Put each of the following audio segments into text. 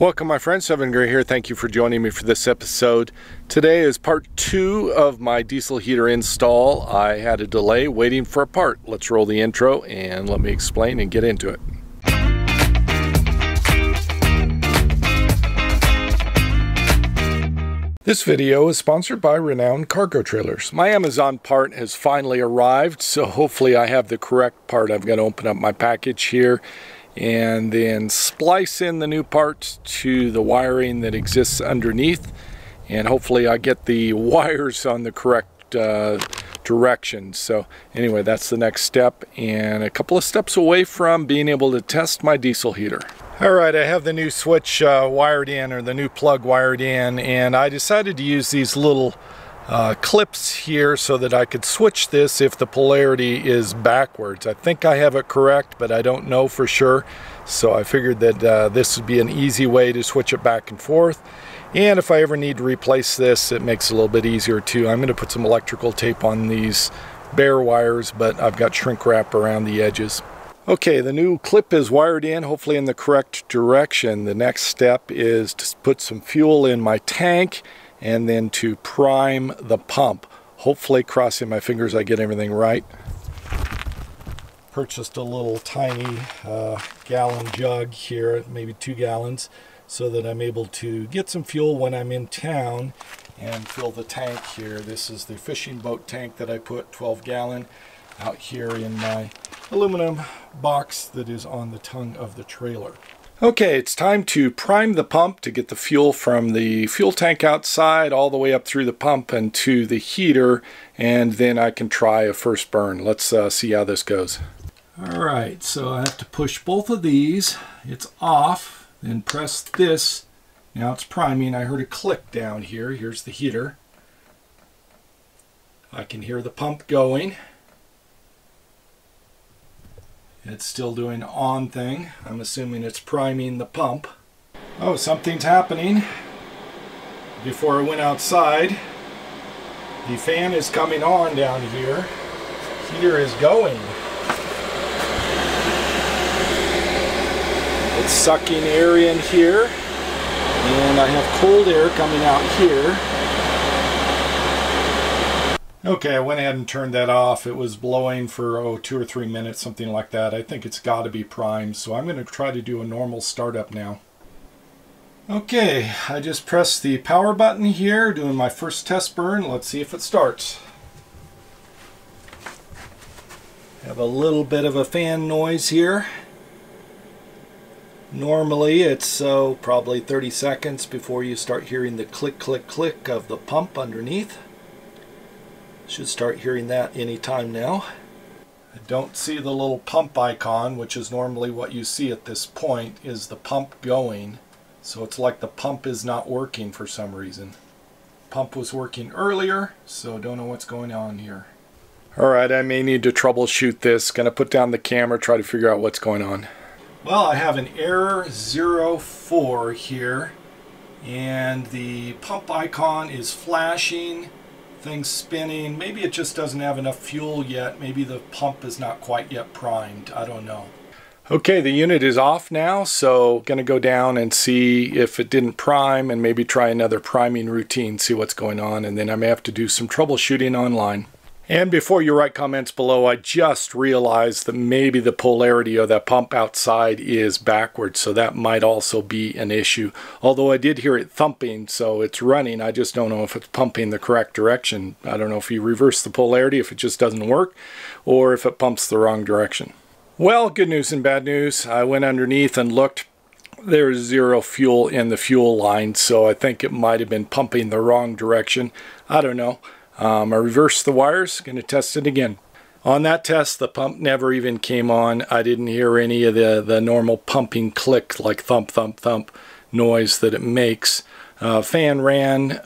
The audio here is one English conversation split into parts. Welcome my friends, Seven Grey here. Thank you for joining me for this episode. Today is part two of my diesel heater install. I had a delay waiting for a part. Let's roll the intro and let me explain and get into it. This video is sponsored by Renowned Cargo Trailers. My Amazon part has finally arrived, so hopefully I have the correct part. I'm going to open up my package here and then splice in the new part to the wiring that exists underneath, and hopefully I get the wires on the correct direction. So anyway, that's the next step, and a couple of steps away from being able to test my diesel heater. All right, I have the new switch wired in, or the new plug wired in, and I decided to use these little clips here so that I could switch this if the polarity is backwards. I think I have it correct, but I don't know for sure, so I figured that this would be an easy way to switch it back and forth, and if I ever need to replace this, it makes it a little bit easier too. I'm going to put some electrical tape on these bare wires, but I've got shrink wrap around the edges. Okay, the new clip is wired in, hopefully in the correct direction. The next step is to put some fuel in my tank and then to prime the pump. Hopefully, crossing my fingers, I get everything right. Purchased a little tiny gallon jug here, maybe 2 gallons, so that I'm able to get some fuel when I'm in town and fill the tank here. This is the fishing boat tank that I put, 12 gallon, out here in my aluminum box that is on the tongue of the trailer. Okay, it's time to prime the pump to get the fuel from the fuel tank outside all the way up through the pump and to the heater, and then I can try a first burn. Let's see how this goes. All right, so I have to push both of these. It's off, then press this. Now it's priming. I heard a click down here. Here's the heater. I can hear the pump going. It's still doing on thing. I'm assuming it's priming the pump. Oh, something's happening. Before I went outside, the fan is coming on down here. Heater is going. It's sucking air in here, and I have cold air coming out here. Okay, I went ahead and turned that off. It was blowing for, 2 or 3 minutes, something like that. I think it's got to be primed, so I'm going to try to do a normal startup now. Okay, I just pressed the power button here, doing my first test burn. Let's see if it starts. Have a little bit of a fan noise here. Normally it's probably 30 seconds before you start hearing the click, click, click of the pump underneath. Should start hearing that anytime now. I don't see the little pump icon, which is normally what you see at this point, is the pump going. So it's like the pump is not working for some reason. Pump was working earlier, so don't know what's going on here. All right, I may need to troubleshoot this. Gonna put down the camera, try to figure out what's going on. Well, I have an error 04 here, and the pump icon is flashing. Things spinning. Maybe it just doesn't have enough fuel yet. Maybe the pump is not quite yet primed. I don't know. Okay, the unit is off now, so gonna go down and see if it didn't prime and maybe try another priming routine, see what's going on, and then I may have to do some troubleshooting online. And before you write comments below, I just realized that maybe the polarity of that pump outside is backwards, so that might also be an issue. Although I did hear it thumping, so it's running. I just don't know if it's pumping the correct direction. I don't know if you reverse the polarity, if it just doesn't work, or if it pumps the wrong direction. Well, good news and bad news. I went underneath and looked. There's zero fuel in the fuel line, so I think it might have been pumping the wrong direction. I don't know. I reversed the wires, going to test it again. On that test, the pump never even came on. I didn't hear any of the normal pumping click, like thump, thump, thump noise that it makes. Fan ran,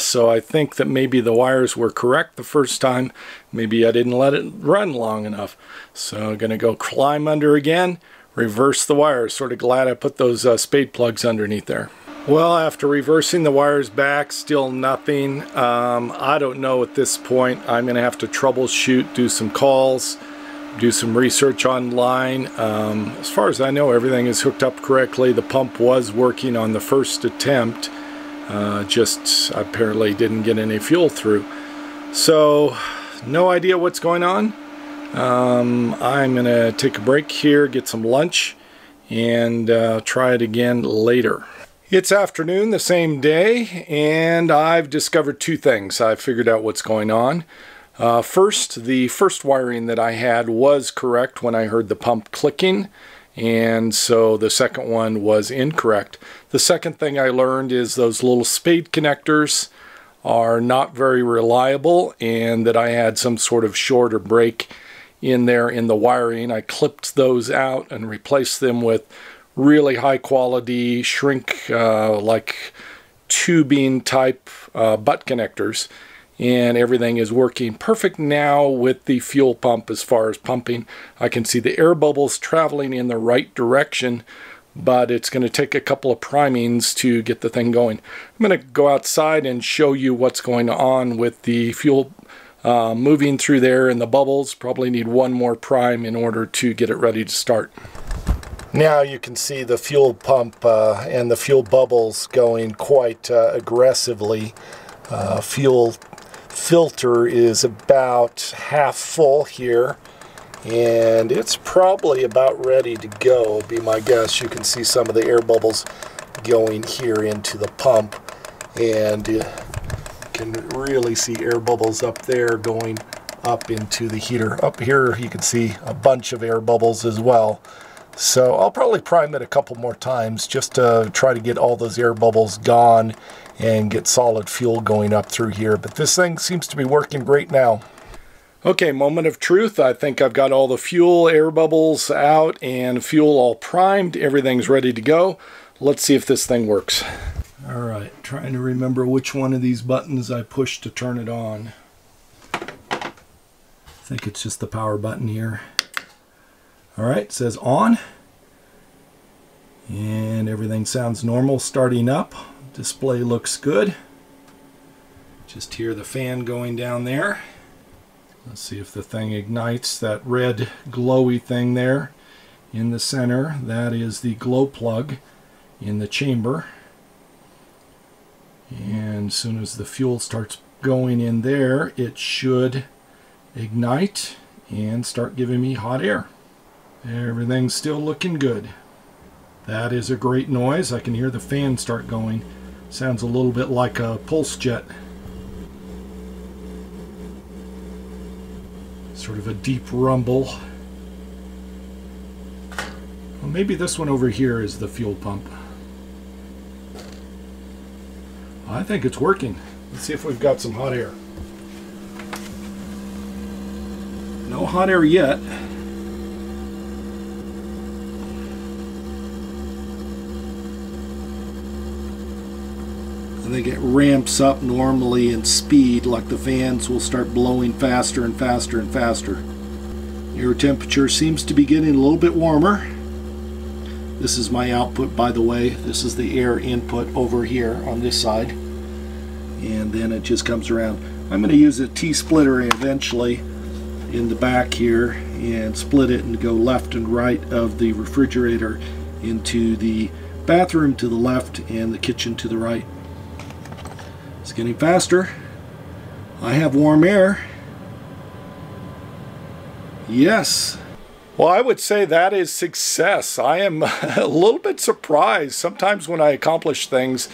so I think that maybe the wires were correct the first time. Maybe I didn't let it run long enough. So I'm going to go climb under again, reverse the wires. Sort of glad I put those spade plugs underneath there. Well, after reversing the wires back, still nothing. I don't know at this point. I'm going to have to troubleshoot, do some calls, do some research online. As far as I know, everything is hooked up correctly. The pump was working on the first attempt, just apparently didn't get any fuel through. So no idea what's going on. I'm gonna take a break here, get some lunch, and try it again later. It's afternoon the same day, and I've discovered two things. I figured out what's going on. First, the first wiring that I had was correct when I heard the pump clicking, and so the second one was incorrect. The second thing I learned is those little spade connectors are not very reliable, and that I had some sort of short or break in there in the wiring. I clipped those out and replaced them with really high quality shrink like tubing type butt connectors, and everything is working perfect now with the fuel pump. As far as pumping, I can see the air bubbles traveling in the right direction, but it's going to take a couple of primings to get the thing going. I'm going to go outside and show you what's going on with the fuel moving through there and the bubbles. Probably need one more prime in order to get it ready to start. Now you can see the fuel pump and the fuel bubbles going quite aggressively. Fuel filter is about half full here, and it's probably about ready to go, be my guess. You can see some of the air bubbles going here into the pump, and you can really see air bubbles up there going up into the heater. Up here you can see a bunch of air bubbles as well. So I'll probably prime it a couple more times just to try to get all those air bubbles gone and get solid fuel going up through here. But this thing seems to be working great now. Okay, moment of truth. I think I've got all the fuel air bubbles out and fuel all primed. Everything's ready to go. Let's see if this thing works. All right, trying to remember which one of these buttons I pushed to turn it on. I think it's just the power button here. All right, it says on, and everything sounds normal starting up. Display looks good. Just hear the fan going down there. Let's see if the thing ignites. That red glowy thing there in the center, that is the glow plug in the chamber. And as soon as the fuel starts going in there, it should ignite and start giving me hot air. Everything's still looking good. That is a great noise. I can hear the fan start going. Sounds a little bit like a pulse jet. Sort of a deep rumble. Well, maybe this one over here is the fuel pump. I think it's working. Let's see if we've got some hot air. No hot air yet. I think it ramps up normally in speed, like the fans will start blowing faster and faster and faster. Air temperature seems to be getting a little bit warmer. This is my output, by the way. This is the air input over here on this side. And then it just comes around. I'm going to use a T-splitter eventually in the back here and split it and go left and right of the refrigerator into the bathroom to the left and the kitchen to the right. It's getting faster. I have warm air. Yes. Well, I would say that is success. I am a little bit surprised. Sometimes when I accomplish things,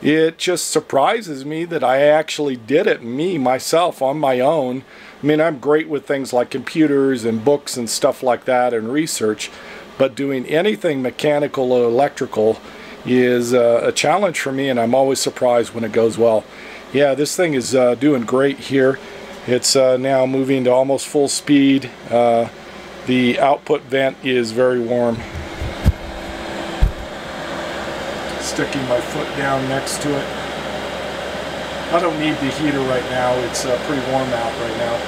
it just surprises me that I actually did it, myself, on my own. I mean, I'm great with things like computers and books and stuff like that and research, but doing anything mechanical or electrical is a challenge for me, and I'm always surprised when it goes well. Yeah, this thing is doing great here. It's now moving to almost full speed. The output vent is very warm. Sticking my foot down next to it. I don't need the heater right now. It's pretty warm out right now.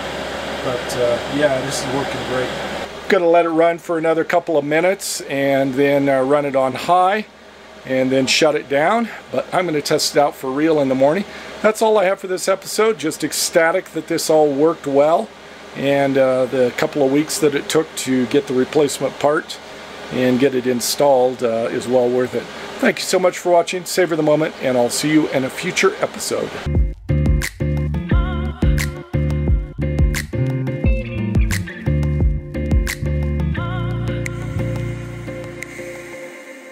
But yeah, this is working great. Going to let it run for another couple of minutes and then run it on high, and then shut it down. But I'm going to test it out for real in the morning. That's all I have for this episode. Just ecstatic that this all worked well. and the couple of weeks that it took to get the replacement part and get it installed is well worth it. Thank you so much for watching. Savor the moment, and I'll see you in a future episode.